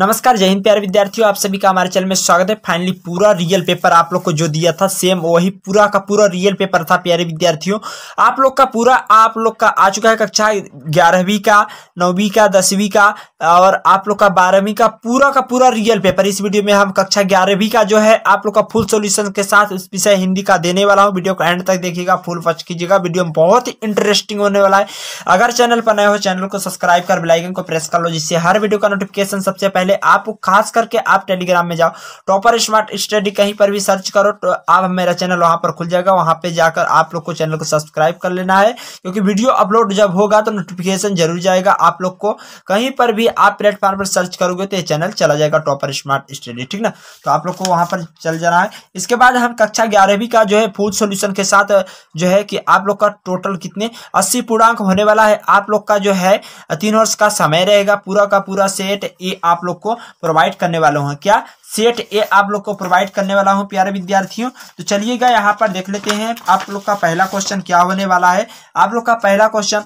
नमस्कार, जय हिंद प्यारे विद्यार्थियों, आप सभी का हमारे चैनल में स्वागत है। फाइनली पूरा रियल पेपर आप लोग को जो दिया था सेम वही पूरा का पूरा रियल पेपर था प्यारे विद्यार्थियों। आप लोग का पूरा आप लोग का आ चुका है, कक्षा 11वीं का, 9वीं का, 10वीं का और आप लोग का 12वीं का पूरा रियल पेपर। इस वीडियो में हम कक्षा 11वीं का जो है आप लोग का फुल सोल्यूशन के साथ उस विषय हिंदी का देने वाला हूँ। वीडियो को एंड तक देखिएगा, फुल वॉच कीजिएगा, वीडियो बहुत ही इंटरेस्टिंग होने वाला है। अगर चैनल पर नए हो चैनल को सब्सक्राइब कर बेल आइकन को प्रेस कर लो, जिससे हर वीडियो का नोटिफिकेशन सबसे पहले आप खास करके आप टेलीग्राम में जाओ, टॉपर स्मार्ट स्टडी कहीं पर भी सर्च करो तो आप मेरा चैनल वहां पर खुल जाएगा। वहां पे जाकर आप लोग को चैनल को सब्सक्राइब कर लेना है, क्योंकि वीडियो अपलोड जब होगा तो नोटिफिकेशन जरूर जाएगा आप लोग को। कहीं पर भी आप प्लेटफॉर्म पर सर्च करोगे तो ये चैनल चला जाएगा, टॉपर स्मार्ट स्टडी, ठीक ना। तो आप लोग को वहां पर चल जाना है। इसके बाद हम कक्षा 11वीं का जो है फूड सोल्यूशन के साथ जो है कि आप लोग का टोटल कितने 80 पूर्णांक होने वाला है। आप लोग का जो है 3 वर्ष का समय रहेगा। पूरा का पूरा सेट ये आप लोग को प्रोवाइड करने वाला हूं। क्या सेट ए आप लोग को प्रोवाइड करने वाला हूं प्यारे विद्यार्थियों। तो चलिएगा यहां पर देख लेते हैं आप लोग का पहला क्वेश्चन क्या होने वाला है। आप लोग का पहला क्वेश्चन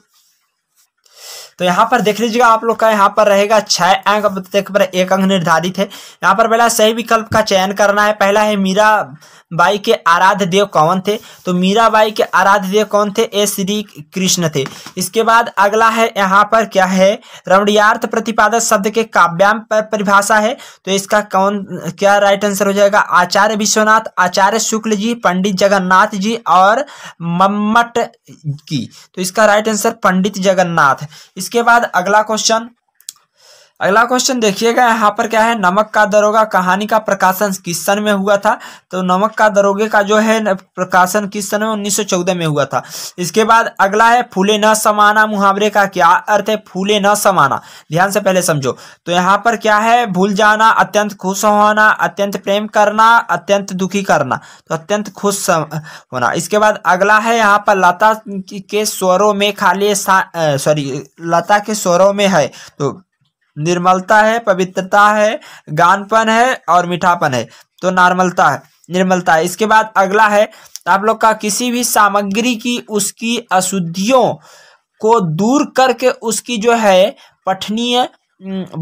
तो यहाँ पर देख लीजिएगा, आप लोग का यहाँ पर रहेगा 6 अंक, प्रत्येक पर 1 अंक निर्धारित है। यहाँ पर पहला सही विकल्प का चयन करना है। पहला है मीराबाई के आराध्य देव कौन थे, तो मीराबाई के आराध्य देव कौन थे, ए श्री कृष्ण थे। इसके बाद अगला है यहाँ पर क्या है, रमणीयार्थ प्रतिपादक शब्द के काव्याम पर परिभाषा है, तो इसका कौन क्या राइट आंसर हो जाएगा, आचार्य विश्वनाथ, आचार्य शुक्ल जी, पंडित जगन्नाथ जी और मम्मट की। तो इसका राइट आंसर पंडित जगन्नाथ। इसके बाद अगला क्वेश्चन देखिएगा यहाँ पर क्या है, नमक का दरोगा कहानी का प्रकाशन किस सन में हुआ था, तो नमक का दरोगे का जो है प्रकाशन किस सन में, 1914 में हुआ था। इसके बाद अगला है फूले न समाना मुहावरे का क्या अर्थ है, फूले न समाना ध्यान से पहले समझो। तो यहाँ पर क्या है, भूल जाना, अत्यंत खुश होना, अत्यंत प्रेम करना, अत्यंत दुखी करना, तो अत्यंत खुश होना। इसके बाद अगला है यहाँ पर लता के स्वरों में खाली लता के स्वरों में है, तो निर्मलता है, पवित्रता है, गानपन है और मीठापन है, तो नॉर्मलता है, निर्मलता है। इसके बाद अगला है आप लोग का, किसी भी सामग्री की उसकी अशुद्धियों को दूर करके उसकी जो है पठनीय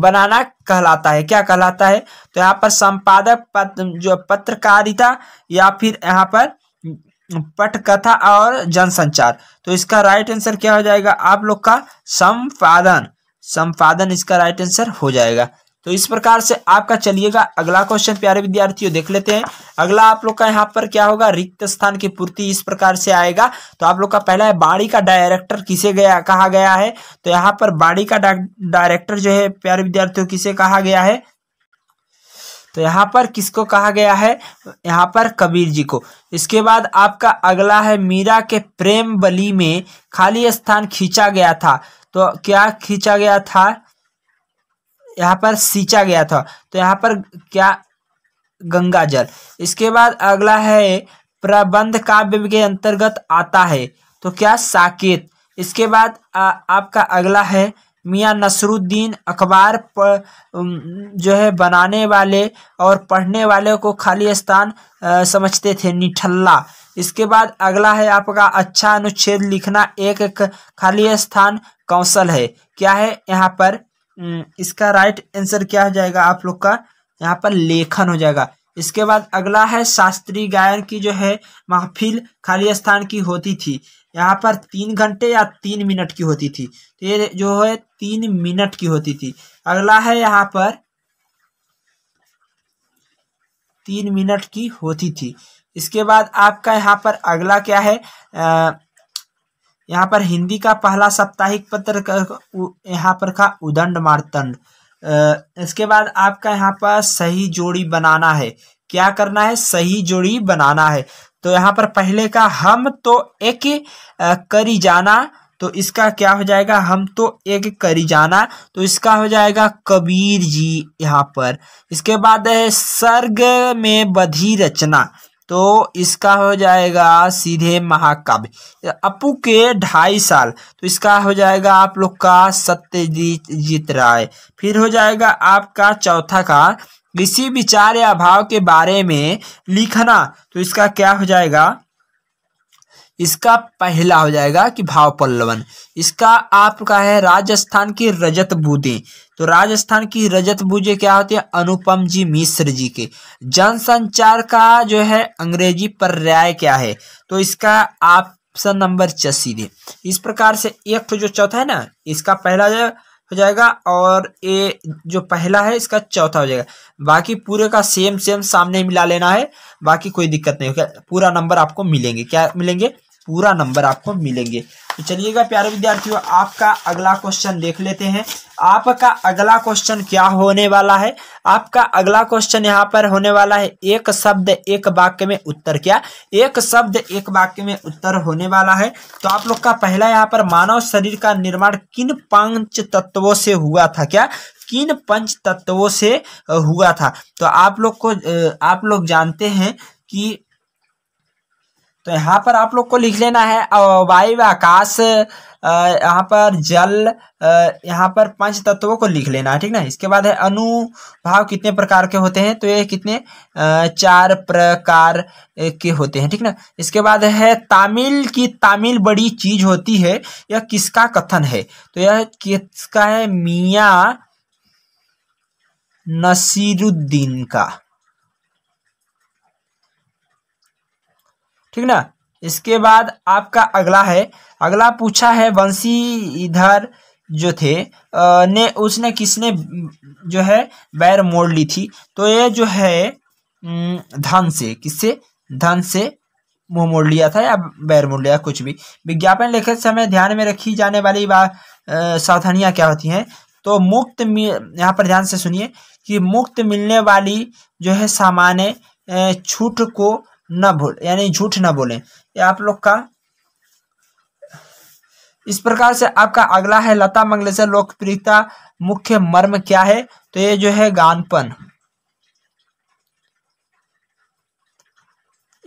बनाना कहलाता है, क्या कहलाता है, तो यहाँ पर संपादक जो पत्रकारिता या फिर यहाँ पर पटकथा और जनसंचार। तो इसका राइट आंसर क्या हो जाएगा आप लोग का, संपादन इसका राइट आंसर हो जाएगा। तो इस प्रकार से आपका चलिएगा अगला क्वेश्चन प्यारे विद्यार्थियों देख लेते हैं। अगला आप लोग का यहाँ पर क्या होगा, रिक्त स्थान की पूर्ति इस प्रकार से आएगा। तो आप लोग का पहला है बाड़ी का डायरेक्टर किसे कहा गया है, तो यहाँ पर बाड़ी का डायरेक्टर जो है प्यारे विद्यार्थियों किसे कहा गया है, तो यहाँ पर किसको कहा गया है, यहाँ पर कबीर जी को। इसके बाद आपका अगला है मीरा के प्रेम बलि में खाली स्थान खींचा गया था, तो क्या खींचा गया था, यहाँ पर सींचा गया था, तो यहाँ पर क्या गंगा जल। इसके बाद अगला है प्रबंध काव्य के अंतर्गत आता है, तो क्या साकेत। इसके बाद आपका अगला है मियां नसरुद्दीन अखबार पर जो है बनाने वाले और पढ़ने वाले को खाली स्थान समझते थे, निठल्ला। इसके बाद अगला है आपका अच्छा अनुच्छेद लिखना एक खाली स्थान कौशल है, क्या है यहाँ पर, इसका राइट आंसर क्या हो जाएगा आप लोग का, यहाँ पर लेखन हो जाएगा। इसके बाद अगला है शास्त्रीय गायन की जो है महफिल खाली स्थान की होती थी, यहाँ पर 3 घंटे या 3 मिनट की होती थी, तो ये जो है 3 मिनट की होती थी। अगला है यहाँ पर 3 मिनट की होती थी। इसके बाद आपका यहाँ पर अगला क्या है, यहाँ पर हिंदी का पहला साप्ताहिक पत्र यहाँ पर का उदंड मार्तंड। इसके बाद आपका यहाँ पर सही जोड़ी बनाना है, क्या करना है, सही जोड़ी बनाना है। तो यहाँ पर पहले का हम तो एक करी जाना, तो इसका क्या हो जाएगा, हम तो एक करी जाना, तो इसका हो जाएगा कबीर जी यहाँ पर। इसके बाद सर्ग में बधी रचना, तो इसका हो जाएगा सीधे महाकाव्य। अपू के 2.5 साल, तो इसका हो जाएगा आप लोग का सत्यजीत राय। फिर हो जाएगा आपका चौथा का किसी विचार या भाव के बारे में लिखना, तो इसका क्या हो जाएगा, इसका पहला हो जाएगा कि भाव पल्लवन। इसका आपका है राजस्थान की रजत बूंदें। तो राजस्थान की रजत बूंदें क्या होती है? अनुपम जी मिश्र जी के। जनसंचार का जो है अंग्रेजी पर्याय क्या है? तो इसका ऑप्शन नंबर चसीदे। इस प्रकार से एक जो चौथा है ना, इसका पहला हो जाएगा और ये जो पहला है इसका चौथा हो जाएगा। बाकी पूरे का सेम सामने मिला लेना है, बाकी कोई दिक्कत नहीं होगा। पूरा नंबर आपको मिलेंगे। क्या मिलेंगे? पूरा नंबर आपको मिलेंगे। तो चलिएगा प्यारे विद्यार्थियों, आपका अगला क्वेश्चन देख लेते हैं। आपका अगला क्वेश्चन क्या होने वाला है? आपका अगला क्वेश्चन यहाँ पर होने वाला है एक शब्द एक वाक्य में उत्तर। क्या? एक शब्द एक वाक्य में उत्तर होने वाला है। तो आप लोग का पहला यहाँ पर, मानव शरीर का निर्माण किन पांच तत्वों से हुआ था? क्या? किन पंच तत्वों से हुआ था? तो आप लोग जानते हैं कि, तो यहाँ पर आप लोग को लिख लेना है वायु, आकाश, यहाँ पर जल, यहाँ पर पांच तत्वों को लिख लेना है, ठीक ना। इसके बाद है अनुभाव कितने प्रकार के होते हैं? तो ये कितने, 4 प्रकार के होते हैं, ठीक ना। इसके बाद है तामिल की, तामिल बड़ी चीज होती है, यह किसका कथन है? तो यह किसका है? मियाँ नसीरुद्दीन का, ठीक ना। इसके बाद आपका अगला है, अगला पूछा है वंशीधर जो थे ने उसने किसने जो है बैर मोड़ ली थी? तो ये जो है धन से, किससे? धन से मुंह मोड़ लिया था या बैर मोड़ लिया, कुछ भी। विज्ञापन लेखन समय ध्यान में रखी जाने वाली सावधानियां क्या होती हैं? तो मुफ्त, यहाँ पर ध्यान से सुनिए कि मुफ्त मिलने वाली जो है सामान्य छूट को न भूल, यानी झूठ न बोलें। ये आप लोग का इस प्रकार से। आपका अगला है लता मंगेशकर लोकप्रियता मुख्य मर्म क्या है? तो ये जो है गानपन।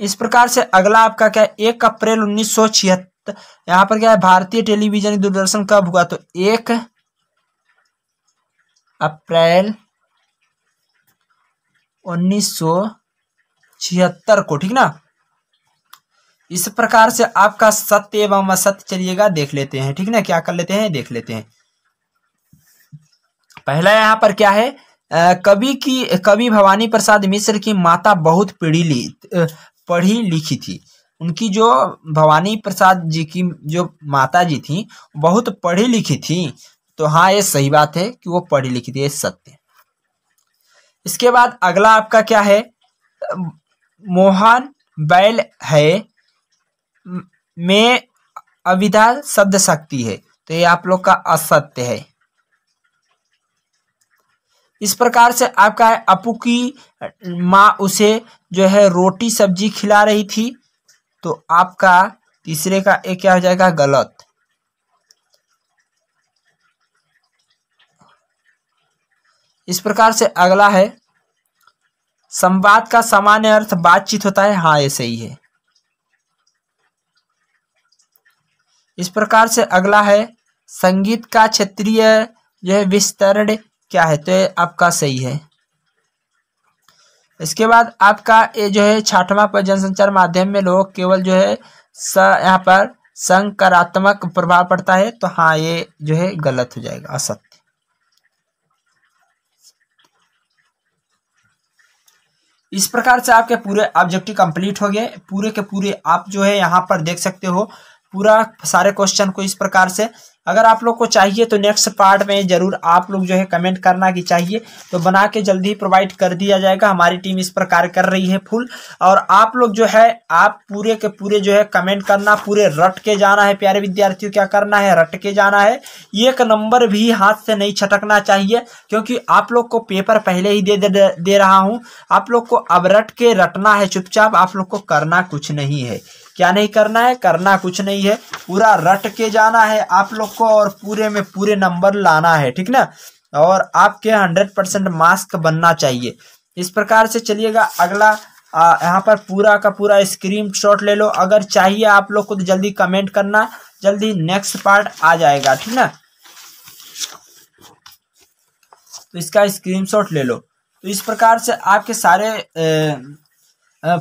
इस प्रकार से अगला आपका क्या है? 1 अप्रैल 1976, यहाँ पर क्या है? भारतीय टेलीविजन दूरदर्शन कब हुआ? तो 1 अप्रैल 1976 को, ठीक ना। इस प्रकार से आपका सत्य एवं असत्य चलिएगा देख लेते हैं, ठीक ना। क्या कर लेते हैं? देख लेते हैं। पहला यहाँ पर क्या है? कवि भवानी प्रसाद मिश्र की माता बहुत पढ़ी लिखी थी। उनकी जो भवानी प्रसाद जी की जो माता जी थी बहुत पढ़ी लिखी थी। तो हाँ, ये सही बात है कि वो पढ़ी लिखी थी, ये सत्य। इसके बाद अगला आपका क्या है? मोहन बैल है में अविधा शब्द शक्ति है। तो ये आप लोग का असत्य है। इस प्रकार से आपका है अपू की माँ उसे जो है रोटी सब्जी खिला रही थी। तो आपका तीसरे का एक क्या हो जाएगा? गलत। इस प्रकार से अगला है संवाद का सामान्य अर्थ बातचीत होता है। हाँ, ये सही है। इस प्रकार से अगला है संगीत का क्षेत्रीय जो है विस्तरण क्या है? तो ये आपका सही है। इसके बाद आपका ये जो है छठवां पर जनसंचार माध्यम में लोग केवल जो है यहाँ पर संकारात्मक प्रभाव पड़ता है। तो हाँ, ये जो है गलत हो जाएगा, असत्य। इस प्रकार से आपके पूरे ऑब्जेक्टिव कंप्लीट हो गए। पूरे के पूरे आप जो है यहाँ पर देख सकते हो पूरा सारे क्वेश्चन को। इस प्रकार से अगर आप लोग को चाहिए तो नेक्स्ट पार्ट में जरूर आप लोग जो है कमेंट करना कि चाहिए, तो बना के जल्दी ही प्रोवाइड कर दिया जाएगा। हमारी टीम इस प्रकार कर रही है फुल। और आप लोग जो है आप पूरे के पूरे जो है कमेंट करना, पूरे रट के जाना है प्यारे विद्यार्थियों। क्या करना है? रट के जाना है। एक नंबर भी हाथ से नहीं छटकना चाहिए, क्योंकि आप लोग को पेपर पहले ही दे रहा हूँ। आप लोग को अब रट के रटना है चुपचाप। आप लोग को करना कुछ नहीं है। क्या नहीं करना है? करना कुछ नहीं है। पूरा रट के जाना है आप लोग को, और पूरे में पूरे नंबर लाना है, ठीक ना। और आपके 100% मार्क्स बनना चाहिए। इस प्रकार से चलिएगा अगला यहाँ पर पूरा का पूरा स्क्रीनशॉट ले लो। अगर चाहिए आप लोग को तो जल्दी कमेंट करना, जल्दी नेक्स्ट पार्ट आ जाएगा, ठीक ना। तो इसका स्क्रीनशॉट ले लो। तो इस प्रकार से आपके सारे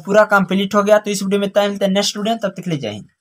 पूरा कंप्लीट हो गया। तो इस वीडियो में इतना ही, मिलते हैं नेक्स्ट वीडियो में। तब तक ले जय हिंद।